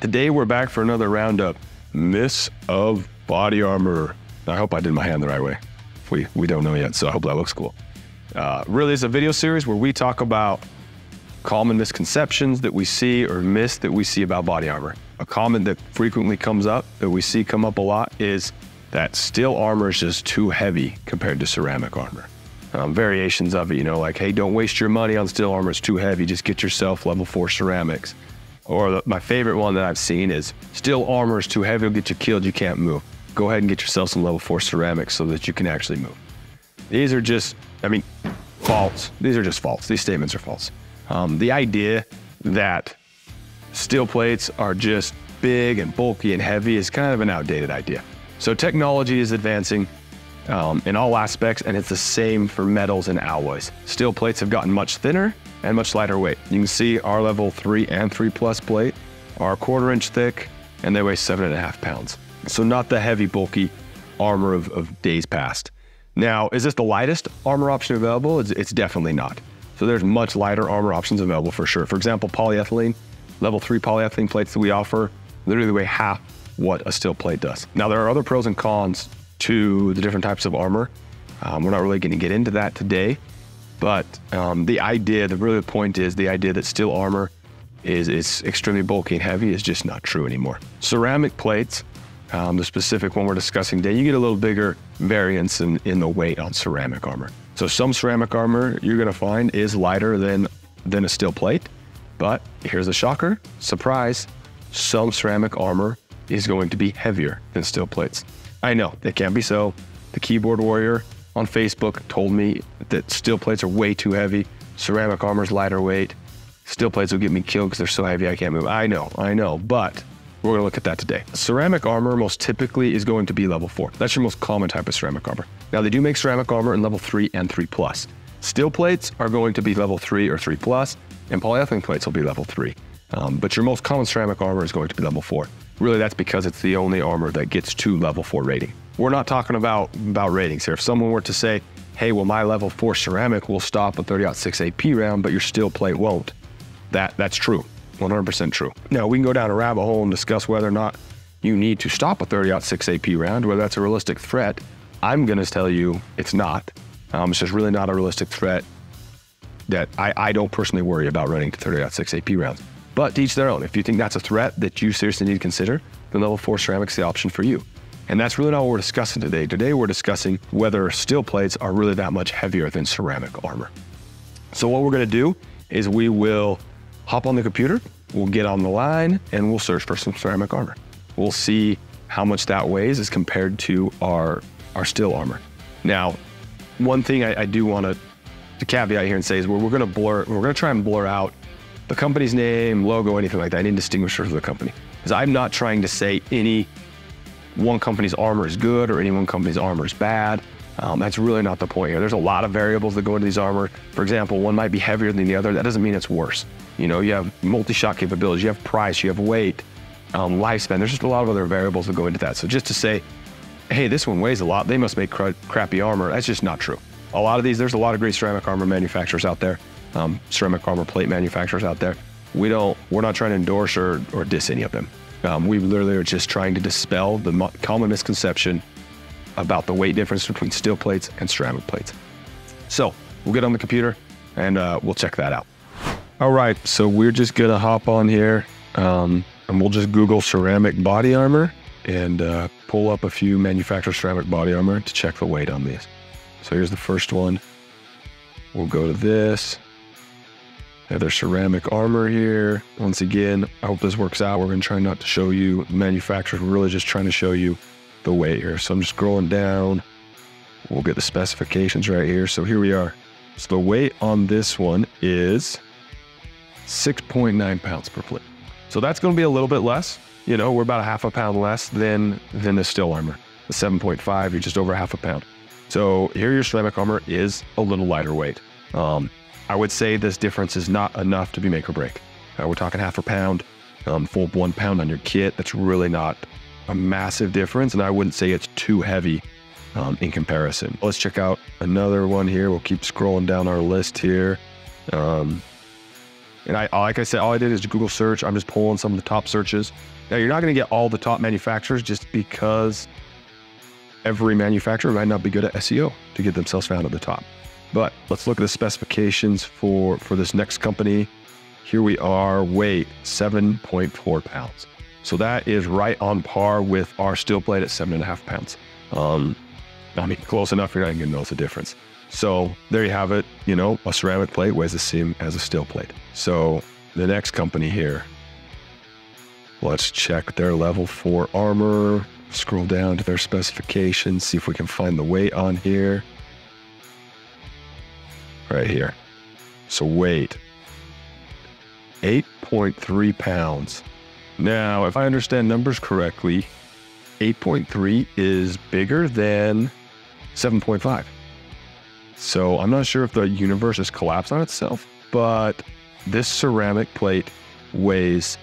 Today we're back for another roundup, Myths of Body Armor. I hope I did my hand the right way. We don't know yet, so I hope that looks cool. Really, it's a video series where we talk about common misconceptions that we see or myths that we see about body armor. A comment that frequently comes up, that we see come up a lot, is that steel armor is just too heavy compared to ceramic armor. Variations of it, you know, like, hey, don't waste your money on steel armor, it's too heavy, just get yourself level 4 ceramics. Or my favorite one that I've seen is, steel armor is too heavy, it'll get you killed, you can't move. Go ahead and get yourself some level 4 ceramics so that you can actually move. These are just, I mean, false. These are just false. These statements are false. The idea that steel plates are just big and bulky and heavy is kind of an outdated idea. So technology is advancing in all aspects, and it's the same for metals and alloys. Steel plates have gotten much thinner and much lighter weight. You can see our level 3 and 3+ plate are 1/4 inch thick, and they weigh 7.5 pounds. So not the heavy, bulky armor of days past. Now, is this the lightest armor option available? It's definitely not. So there's much lighter armor options available for sure. For example, polyethylene, level 3 polyethylene plates that we offer literally weigh half what a steel plate does. Now, there are other pros and cons to the different types of armor. We're not really gonna get into that today, but the point is the idea that steel armor is extremely bulky and heavy is just not true anymore. Ceramic plates, the specific one we're discussing today, you get a little bigger variance in the weight on ceramic armor. So some ceramic armor you're gonna find is lighter than a steel plate, but here's a shocker, surprise, some ceramic armor is going to be heavier than steel plates. I know, it can't be so. The keyboard warrior on Facebook told me that steel plates are way too heavy, ceramic armor's lighter weight, steel plates will get me killed because they're so heavy I can't move. I know, but we're gonna look at that today. Ceramic armor most typically is going to be level 4. That's your most common type of ceramic armor. Now, they do make ceramic armor in level 3 and 3+. Steel plates are going to be level 3 or 3+, and polyethylene plates will be level 3. But your most common ceramic armor is going to be level 4. Really, that's because it's the only armor that gets to level 4 rating. We're not talking about ratings here. If someone were to say, hey, well, my level 4 ceramic will stop a 30-06 AP round, but your steel plate won't. That's true, 100% true. Now, we can go down a rabbit hole and discuss whether or not you need to stop a 30-06 AP round, whether that's a realistic threat. I'm gonna tell you it's not. It's just really not a realistic threat that I don't personally worry about running to 30-06 AP rounds. But to each their own. If you think that's a threat that you seriously need to consider, then level 4 ceramic's the option for you. And that's really not what we're discussing today. Today we're discussing whether steel plates are really that much heavier than ceramic armor. So what we're gonna do is we will hop on the computer, we'll get on the line, and we'll search for some ceramic armor. We'll see how much that weighs as compared to our steel armor. Now, one thing I do wanna caveat here and say is we're gonna try and blur out the company's name, logo, anything like that. I need a distinguisher for the company. Because I'm not trying to say any one company's armor is good or any one company's armor is bad. That's really not the point here. There's a lot of variables that go into these armor. For example, one might be heavier than the other. That doesn't mean it's worse. You know, you have multi-shot capabilities, you have price, you have weight, lifespan. There's just a lot of other variables that go into that. So just to say, hey, this one weighs a lot, they must make crappy armor, that's just not true. A lot of these, there's a lot of great ceramic armor manufacturers out there. Ceramic armor plate manufacturers out there. We're not trying to endorse or diss any of them. We literally are just trying to dispel the common misconception about the weight difference between steel plates and ceramic plates. So we'll get on the computer and we'll check that out. All right, so we're just gonna hop on here and we'll just Google ceramic body armor and pull up a few manufacturer ceramic body armor to check the weight on these. So here's the first one. We'll go to this. There's ceramic armor here. Once again, I hope this works out. We're gonna try not to show you manufacturers. We're really just trying to show you the weight here. So I'm just scrolling down. We'll get the specifications right here. So here we are. So the weight on this one is 6.9 pounds per plate. So that's gonna be a little bit less. You know, we're about 0.5 pound less than the steel armor. The 7.5, you're just over 0.5 pound. So here your ceramic armor is a little lighter weight. I would say this difference is not enough to be make or break. We're talking 0.5 pound, full 1 pound on your kit. That's really not a massive difference, and I wouldn't say it's too heavy in comparison. Let's check out another one here. We'll keep scrolling down our list here. And like I said, all I did is Google search. I'm just pulling some of the top searches. Now, you're not going to get all the top manufacturers just because every manufacturer might not be good at SEO to get themselves found at the top. But let's look at the specifications for this next company. Here we are, weight 7.4 pounds. So that is right on par with our steel plate at 7.5 pounds. I mean, close enough, you're not going to notice the difference. So there you have it. You know, a ceramic plate weighs the same as a steel plate. So the next company here, let's check their level 4 armor, scroll down to their specifications, see if we can find the weight on here. Right here. So weight, 8.3 pounds. Now, if I understand numbers correctly, 8.3 is bigger than 7.5. So I'm not sure if the universe has collapsed on itself, but this ceramic plate weighs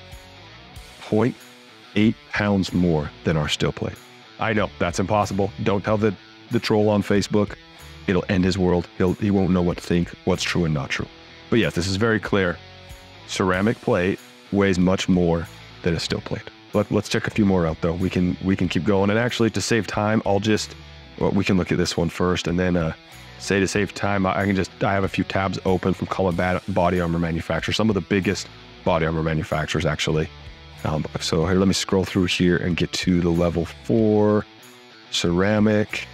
0.8 pounds more than our steel plate. I know that's impossible. Don't tell the troll on Facebook. It'll end his world. He won't know what to think, what's true and not true. But yes, this is very clear. Ceramic plate weighs much more than a steel plate. Let's check a few more out though. We can keep going. And actually, to save time, I'll just, well, we can look at this one first, and then say to save time, I have a few tabs open from combat body armor manufacturers, some of the biggest body armor manufacturers actually. So here, let me scroll through here and get to the level 4 ceramic,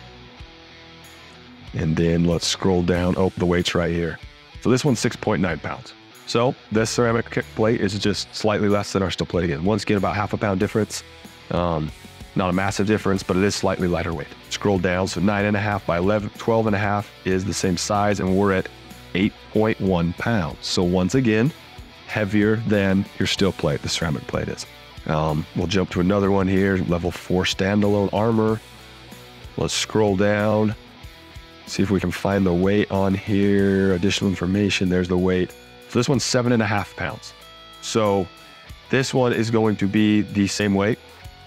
and then let's scroll down. Oh, the weight's right here. So this one's 6.9 pounds. So this ceramic plate is just slightly less than our steel plate again. Once again, about half a pound difference. Not a massive difference, but it is slightly lighter weight. Scroll down, so 9.5 by 11, 12.5 is the same size, and we're at 8.1 pounds. So once again, heavier than your steel plate, the ceramic plate is. We'll jump to another one here, level 4 standalone armor. Let's scroll down, see if we can find the weight on here. Additional information, there's the weight. So this one's 7.5 pounds. So this one is going to be the same weight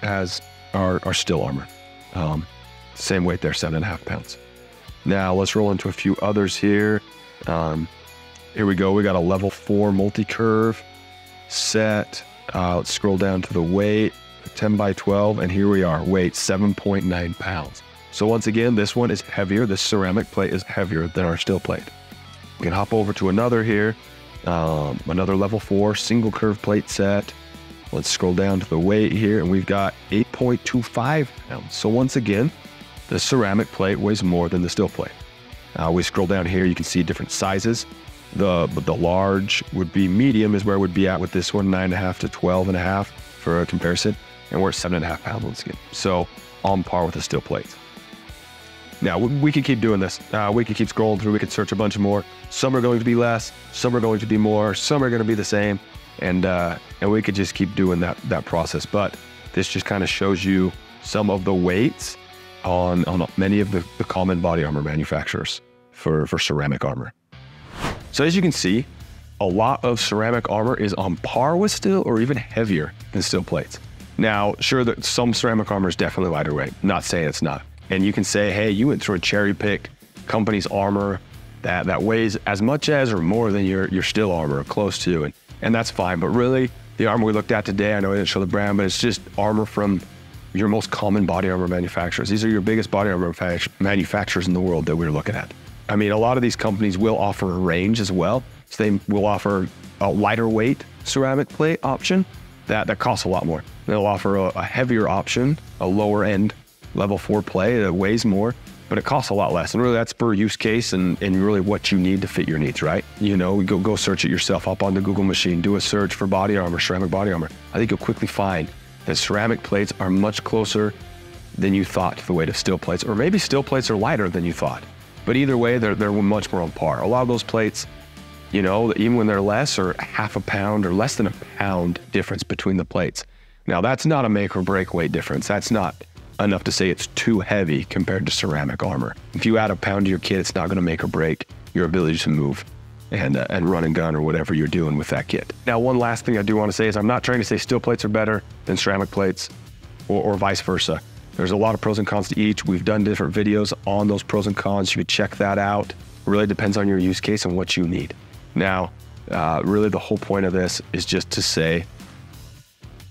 as our steel armor. Same weight there, 7.5 pounds. Now let's roll into a few others here. Here we go, we got a level 4 multi-curve set. Let's scroll down to the weight, 10 by 12, and here we are, weight 7.9 pounds. So once again, this one is heavier. This ceramic plate is heavier than our steel plate. We can hop over to another here. Another level 4 single curve plate set. Let's scroll down to the weight here, and we've got 8.25 pounds. So once again, the ceramic plate weighs more than the steel plate. We scroll down here, you can see different sizes. The large would be medium is where it would be at with this one, 9.5 to 12.5 for a comparison. And we're at 7.5 pounds once again. So on par with the steel plate. Now, we can keep doing this. We can keep scrolling through. We can search a bunch more. Some are going to be less. Some are going to be more. Some are going to be the same. And we could just keep doing that process. But this just kind of shows you some of the weights on many of the common body armor manufacturers for ceramic armor. So as you can see, a lot of ceramic armor is on par with steel or even heavier than steel plates. Now, sure, that some ceramic armor is definitely lighter weight. Not saying it's not. And you can say, hey, you went through a cherry pick company's armor that weighs as much as or more than your steel armor or close to, and that's fine. But really, the armor we looked at today, I know I didn't show the brand, but it's just armor from your most common body armor manufacturers. These are your biggest body armor manufacturers in the world that we're looking at. I mean, a lot of these companies will offer a range as well. So they will offer a lighter weight ceramic plate option that costs a lot more. They'll offer a heavier option, a lower end level 4 plate that weighs more, but it costs a lot less. And really that's per use case and really what you need to fit your needs, right? You know, go search it yourself, hop on the Google machine, do a search for body armor, ceramic body armor. I think you'll quickly find that ceramic plates are much closer than you thought to the weight of steel plates, or maybe steel plates are lighter than you thought. But either way, they're much more on par. A lot of those plates, you know, even when they're less or half a pound or less than a pound difference between the plates. Now that's not a make or break weight difference. That's not enough to say it's too heavy compared to ceramic armor. If you add a pound to your kit, it's not going to make or break your ability to move and run and gun or whatever you're doing with that kit. Now, one last thing I do want to say is I'm not trying to say steel plates are better than ceramic plates or vice versa. There's a lot of pros and cons to each. We've done different videos on those pros and cons. You could check that out. It really depends on your use case and what you need. Now, Really the whole point of this is just to say,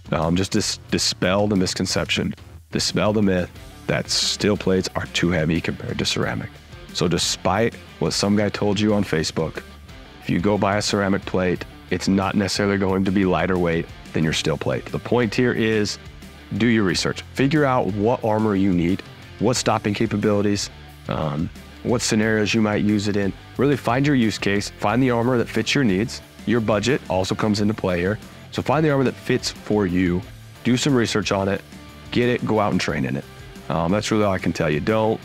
just to dispel the misconception, dispel the myth that steel plates are too heavy compared to ceramic. So despite what some guy told you on Facebook, if you go buy a ceramic plate, it's not necessarily going to be lighter weight than your steel plate. The point here is do your research, figure out what armor you need, what stopping capabilities, what scenarios you might use it in. Really find your use case, find the armor that fits your needs. Your budget also comes into play here. So find the armor that fits for you, do some research on it, get it, go out and train in it. That's really all I can tell you. Don't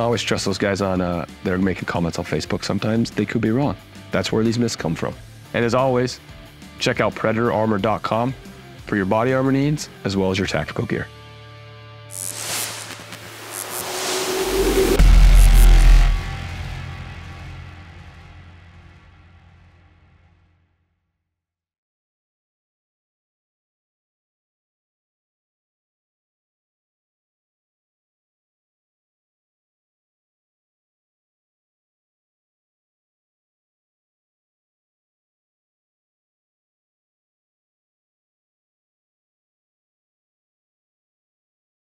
always trust those guys on, they're making comments on Facebook. Sometimes they could be wrong. That's where these myths come from. And as always, check out PredatorArmor.com for your body armor needs, as well as your tactical gear.